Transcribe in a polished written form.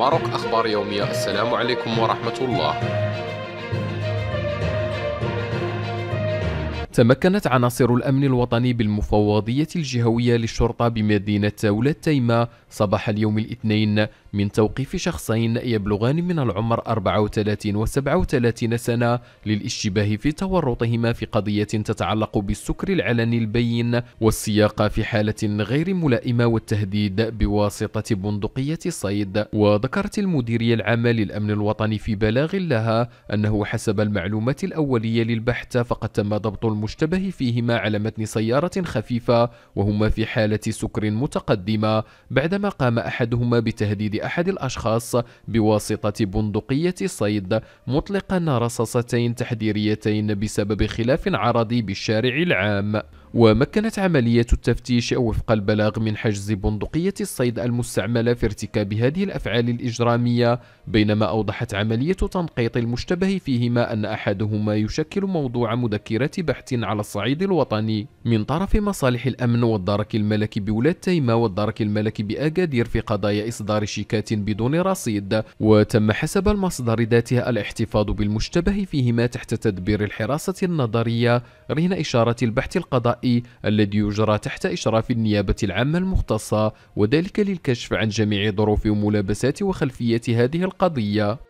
ماروك أخبار يومية. السلام عليكم ورحمة الله. تمكنت عناصر الأمن الوطني بالمفوضية الجهوية للشرطة بمدينة أولاد تايمة صباح اليوم الاثنين من توقيف شخصين يبلغان من العمر 34 و 37 سنة للاشتباه في تورطهما في قضية تتعلق بالسكر العلني البين والسياقة في حالة غير ملائمة والتهديد بواسطة بندقية الصيد. وذكرت المديرية العامة للأمن الوطني في بلاغ لها أنه حسب المعلومات الأولية للبحث فقد تم ضبط المشتبه فيهما على متن سيارة خفيفة وهما في حالة سكر متقدمة، بعدما قام أحدهما بتهديد أحد الأشخاص بواسطة بندقية صيد مطلقا رصاصتين تحذيريتين بسبب خلاف عرضي بالشارع العام. ومكنت عملية التفتيش وفق البلاغ من حجز بندقية الصيد المستعملة في ارتكاب هذه الأفعال الإجرامية، بينما أوضحت عملية تنقيط المشتبه فيهما أن أحدهما يشكل موضوع مذكرة بحث على الصعيد الوطني من طرف مصالح الأمن والدرك الملكي بولاد تايمة والدرك الملكي بأكادير في قضايا إصدار شيكات بدون رصيد، وتم حسب المصدر ذاته الاحتفاظ بالمشتبه فيهما تحت تدبير الحراسة النظرية رهن إشارة البحث القضائي الذي يجرى تحت إشراف النيابة العامة المختصة، وذلك للكشف عن جميع ظروف وملابسات وخلفية هذه القضية.